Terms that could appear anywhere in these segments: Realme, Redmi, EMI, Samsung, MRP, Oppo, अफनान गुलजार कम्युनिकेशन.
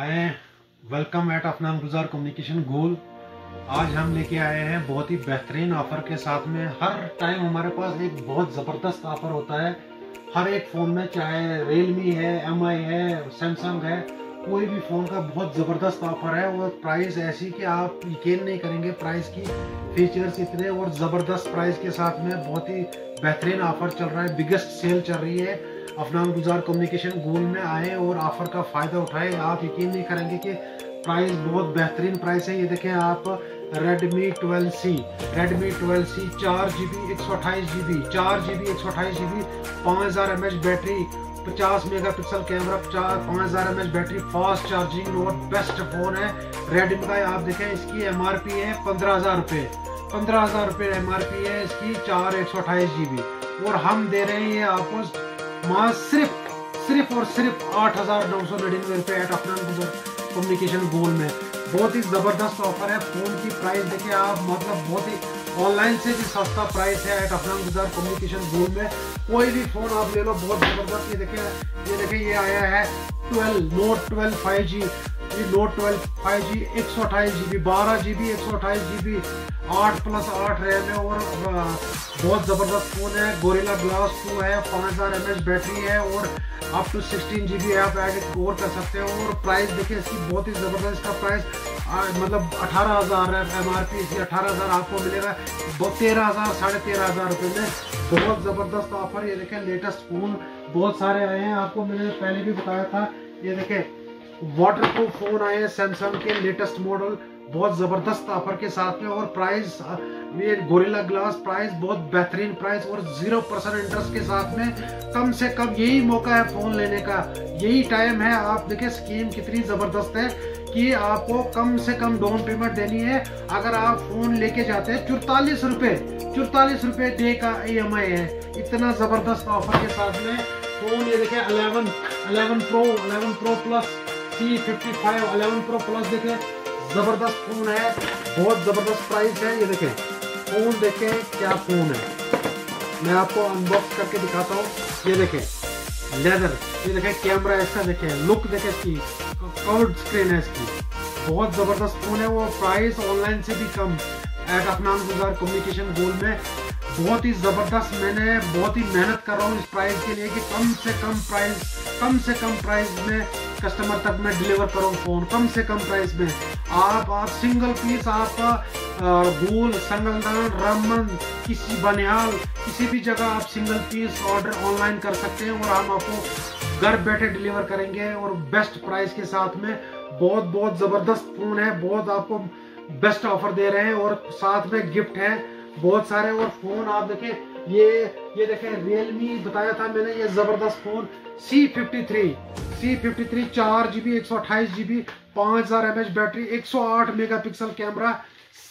आए welcome at अफनान गुलजार कम्युनिकेशन गोल। आज हम लेके आए हैं बहुत ही बेहतरीन ऑफर के साथ में। हर टाइम हमारे पास एक बहुत ज़बरदस्त ऑफर होता है हर एक फ़ोन में, चाहे रियलमी है, एमआई है, सैमसंग है, कोई भी फ़ोन का बहुत ज़बरदस्त ऑफर है। और प्राइस ऐसी कि आप यकीन नहीं करेंगे, प्राइस की फीचर्स इतने और ज़बरदस्त प्राइस के साथ में बहुत ही बेहतरीन ऑफ़र चल रहा है, बिगेस्ट सेल चल रही है। अफनान गुलजार कम्युनिकेशन गोल में आए और ऑफ़र का फ़ायदा उठाए। आप यकीन नहीं करेंगे कि प्राइस बहुत बेहतरीन प्राइस है। ये देखें आप Redmi 12C, Redmi 12C 4GB 128GB 5000 mAh battery, 50 megapixel camera, 5000 mAh battery, fast charging और बेस्ट फ़ोन है Redmi का। आप देखें इसकी MRP है 15,000 रुपये, 15,000 रुपये MRP है इसकी 4 128GB, और हम दे रहे हैं ये आपको मां सिर्फ और सिर्फ 8,999 रुपये एट अफनान कम्युनिकेशन गोल में। बहुत ही ज़बरदस्त ऑफर है। फ़ोन की प्राइस देखिए आप, मतलब बहुत ही ऑनलाइन से भी सस्ता प्राइस है एट अफनान गुलजार कम्युनिकेशन गोल में। कोई भी फ़ोन आप ले लो, बहुत ज़बरदस्त। ये देखिए ये आया है 12 नोट 12 5G, ये note 12 5G 128GB 12GB 128GB 8+8 RAM है, और बहुत ज़बरदस्त फ़ोन है। गोरिल्ला ग्लास 2 है, 5000 mAh बैटरी है, और अप टू 16GB आप ऐड और कर सकते हो। और प्राइस देखिए इसकी बहुत ही ज़बरदस्त, इसका प्राइस मतलब 18,000 है, MRP इसकी 18,000 आपको मिलेगा 13,000 साढ़े 13,000 रुपये में। बहुत ज़बरदस्त ऑफर। ये देखें लेटेस्ट फ़ोन बहुत सारे आए हैं, आपको मैंने पहले भी बताया था। ये देखें वाटरप्रूफ फ़ोन आए हैं सैमसंग के लेटेस्ट मॉडल, बहुत ज़बरदस्त ऑफर के साथ में। और प्राइस ये गोरिल्ला ग्लास प्राइस बहुत बेहतरीन प्राइस, और 0% इंटरेस्ट के साथ में। कम से कम यही मौका है फ़ोन लेने का, यही टाइम है। आप देखिए स्कीम कितनी ज़बरदस्त है कि आपको कम से कम डाउन पेमेंट देनी है। अगर आप फ़ोन लेके जाते हैं 44 रुपये डे का EMI है। इतना ज़बरदस्त ऑफर के साथ में फ़ोन। ये देखें 11 Pro 11 Pro Plus C55 11 Pro Plus देखें, ज़बरदस्त फ़ोन है, बहुत ज़बरदस्त प्राइस है। ये देखें फ़ोन, देखें क्या फ़ोन है, मैं आपको अनबॉक्स करके दिखाता हूँ। ये देखें लेदर, ये देखें कैमरा इसका, देखें लुक, देखें इसकी कर्व्ड स्क्रीन है इसकी, बहुत ज़बरदस्त फ़ोन है। वो प्राइस ऑनलाइन से भी कम एट अफनान गुलजार कम्युनिकेशन गोल में। बहुत ही ज़बरदस्त, मैंने बहुत ही मेहनत कर रहा हूँ इस प्राइस के लिए कि कम से कम प्राइस में कस्टमर तक मैं डिलीवर करूँ फ़ोन, कम से कम प्राइस में। आप सिंगल पीस, आपका गोल, संगलदान, रमन, किसी बनिहाल, किसी भी जगह आप सिंगल पीस ऑर्डर ऑनलाइन कर सकते हैं, और हम आपको घर बैठे डिलीवर करेंगे और बेस्ट प्राइस के साथ में। बहुत ज़बरदस्त फ़ोन है, बहुत आपको बेस्ट ऑफर दे रहे हैं, और साथ में गिफ्ट है बहुत सारे। और फ़ोन आप देखें, ये देखें रियलमी बताया था मैंने, ये ज़बरदस्त phone C53 4GB 128GB 5000 mAh battery, 108 megapixel camera,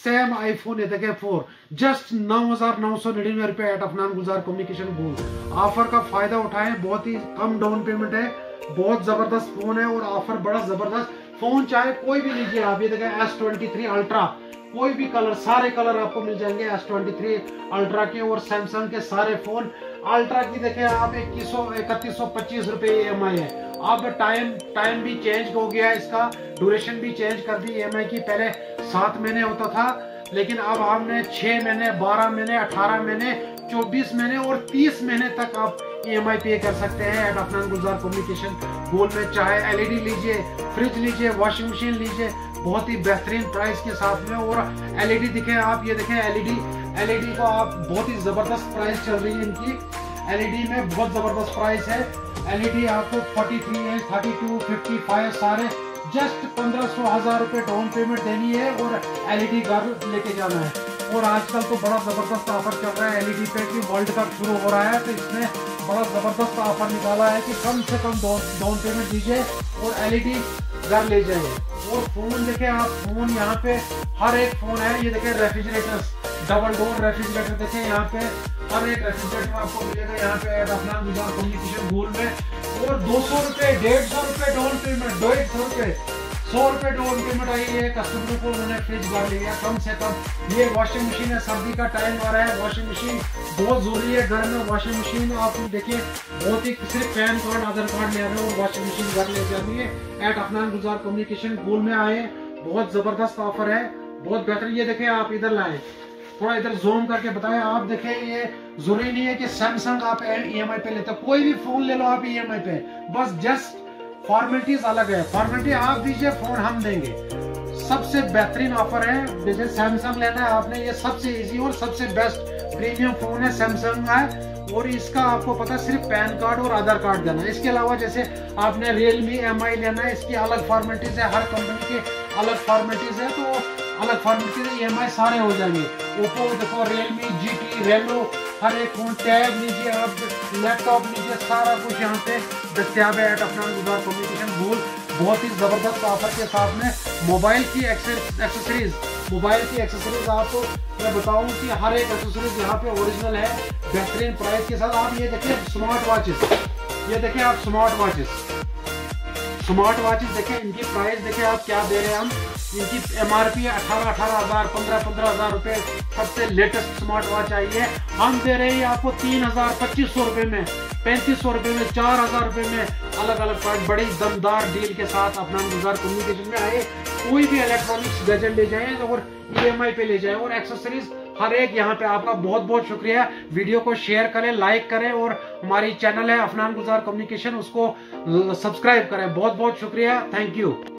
same iPhone. ये देखें 4 जस्ट 9,999 रुपये at अफनान गुलजार कम्युनिकेशन goal. Offer का फ़ायदा उठाएं, बहुत ही कम डाउन पेमेंट है, बहुत ज़बरदस्त फ़ोन है और ऑफर बड़ा ज़बरदस्त। फ़ोन चाहे कोई भी लीजिए आप। ये देखें S23 Ultra, कोई भी कलर, सारे कलर आपको मिल जाएंगे S23 अल्ट्रा के, और सैमसंग के सारे फ़ोन। अल्ट्रा की देखें आप 3125 रुपये EMI है। अब टाइम भी चेंज हो गया है इसका, ड्यूरेशन भी चेंज कर दी EMI की। पहले 7 महीने होता था, लेकिन अब हमने 6 महीने, 12 महीने, 18 महीने, 24 महीने और 30 महीने तक आप EMI पे कर सकते हैं एट अफनान गुलजार कम्युनिकेशन गोल में। चाहे LED लीजिए, फ्रिज लीजिए, वॉशिंग मशीन लीजिए, बहुत ही बेहतरीन प्राइस के साथ में। और LED दिखे आप, ये देखें LED का आप, बहुत ही ज़बरदस्त प्राइस चल रही है इनकी। LED में बहुत ज़बरदस्त प्राइस है। LED आपको 43 इंच, 32, 55 सारे जस्ट 1500-1000 रुपये डाउन पेमेंट देनी है, और LED घर लेके जाना है। और आजकल तो बड़ा ज़बरदस्त ऑफर चल रहा है LED पे कि वर्ल्ड कप शुरू हो रहा है, तो इसमें बड़ा ज़बरदस्त ऑफर निकाला है कि कम से कम डाउन पेमेंट दीजिए और LED घर ले जाइए। और फ़ोन देखें आप, फ़ोन यहाँ पे हर एक फ़ोन है। ये देखें रेफ्रिजरेटर्स, डबल डोर रेफ्रिजरेटर देखें, यहाँ पे हर एक रेफ्रिजरेटर आपको मिलेगा यहाँ पे अफनान गुलजार कम्युनिकेशन गोल में। और 200 रुपये 150 रुपये डाउन पेमेंट, 150 रुपये 100 रुपये डाउन पेमेंट आई है। कस्टमर को उन्होंने फ्रिज ला लिया, कम से कम ये वॉशिंग मशीन है, सर्दी का टाइम आ रहा है, वॉशिंग मशीन बहुत जरूरी है घर में। वॉशिंग मशीन आप देखिए बहुत ही सिर्फ पैन कार्ड आधार कार्ड ले आ रहे हो, वॉशिंग मशीन घर ले जानी है। एट अफनान गुलजार कम्युनिकेशन गोल में आए, बहुत जबरदस्त ऑफर है, बहुत बेहतर। ये देखें आप इधर लाए, थोड़ा इधर जूम करके बताएं आप देखें। ये जरूरी नहीं है कि सैमसंग आप EMI पे लेते, कोई भी फोन ले लो आप EMI पे, बस जस्ट फॉर्मेलिटीज अलग है, फॉर्मेलिटी आप दीजिए फोन हम देंगे। सबसे बेहतरीन ऑफर है, जैसे सैमसंग लेना है आपने, ये सबसे इजी और सबसे बेस्ट प्रीमियम फोन है सैमसंग है। और इसका आपको पता सिर्फ पैन कार्ड और आधार कार्ड देना है। इसके अलावा जैसे आपने Realme MI लेना है, इसकी अलग फॉर्मेलिटीज है, हर कंपनी के अलग फॉर्मेलिटीज है, तो अलग फॉर्मेलिटीज EMI सारे हो जाएंगे। ओप्पो देखो, Realme GT रेलो, हर एक फोन, टैब लीजिए आप, लैपटॉप लीजिए, सारा कुछ यहाँ पे दस्तियाब है। एट अफनान गुलजार कम्युनिकेशन गोल बहुत ही ज़बरदस्त ऑफर के साथ में मोबाइल की एक्सेसरीज आपको मैं बताऊँ कि हर एक एक्सेसरीज यहाँ पे ओरिजिनल है, बेहतरीन प्राइस के साथ। आप ये देखिए स्मार्ट वॉचेस, ये देखिए आप स्मार्ट वॉचेस देखें, इनकी प्राइस देखें आप क्या दे रहे हैं हम। इनकी MRP 18,000 15,000 रुपये सबसे लेटेस्ट स्मार्ट वॉच आई है। हम दे रहे हैं आपको 3,000 में, 3,500 में, 4,000 में, अलग अलग प्राइस, बड़ी दमदार डील के साथ अफनान गुलजार कम्युनिकेशन में आए। कोई भी इलेक्ट्रॉनिक्स गैजेट ले जाए और EMI पे ले जाए और एक्सेसरीज हर एक यहाँ पे। आपका बहुत बहुत शुक्रिया। वीडियो को शेयर करें, लाइक करें, और हमारी चैनल है अफनान गुलजार कम्युनिकेशन, उसको सब्सक्राइब करें। बहुत बहुत शुक्रिया, थैंक यू।